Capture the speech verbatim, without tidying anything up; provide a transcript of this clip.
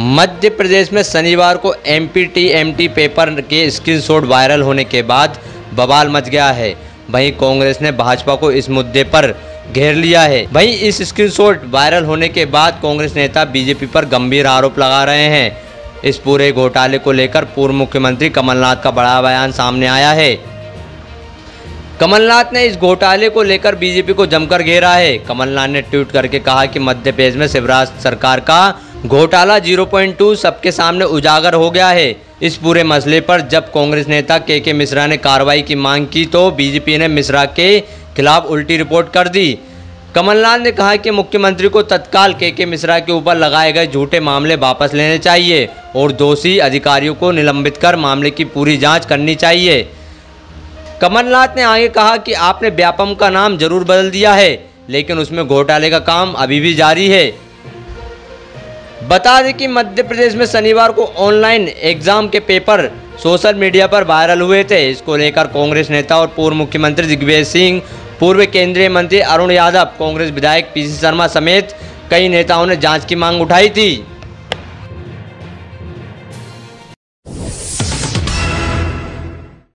मध्य प्रदेश में शनिवार को एमपीटीएमटी पेपर के स्क्रीनशॉट वायरल होने के बाद बवाल मच गया है। वहीं कांग्रेस ने भाजपा को इस मुद्दे पर घेर लिया है। वहीं इस स्क्रीनशॉट वायरल होने के बाद कांग्रेस नेता बीजेपी पर गंभीर आरोप लगा रहे हैं। इस पूरे घोटाले को लेकर पूर्व मुख्यमंत्री कमलनाथ का बड़ा बयान सामने आया है। कमलनाथ ने इस घोटाले को लेकर बीजेपी को जमकर घेरा है। कमलनाथ ने ट्वीट करके कहा कि मध्य प्रदेश में शिवराज सरकार का घोटाला ज़ीरो पॉइंट टू सबके सामने उजागर हो गया है। इस पूरे मसले पर जब कांग्रेस नेता के के मिश्रा ने कार्रवाई की मांग की तो बीजेपी ने मिश्रा के खिलाफ उल्टी रिपोर्ट कर दी। कमलनाथ ने कहा कि मुख्यमंत्री को तत्काल के के मिश्रा के ऊपर लगाए गए झूठे मामले वापस लेने चाहिए और दोषी अधिकारियों को निलंबित कर मामले की पूरी जाँच करनी चाहिए। कमलनाथ ने आगे कहा कि आपने व्यापम का नाम जरूर बदल दिया है, लेकिन उसमें घोटाले का काम अभी भी जारी है। बता दें कि मध्य प्रदेश में शनिवार को ऑनलाइन एग्जाम के पेपर सोशल मीडिया पर वायरल हुए थे। इसको लेकर कांग्रेस नेता और पूर्व मुख्यमंत्री दिग्विजय सिंह, पूर्व केंद्रीय मंत्री अरुण यादव, कांग्रेस विधायक पीसी शर्मा समेत कई नेताओं ने जांच की मांग उठाई थी।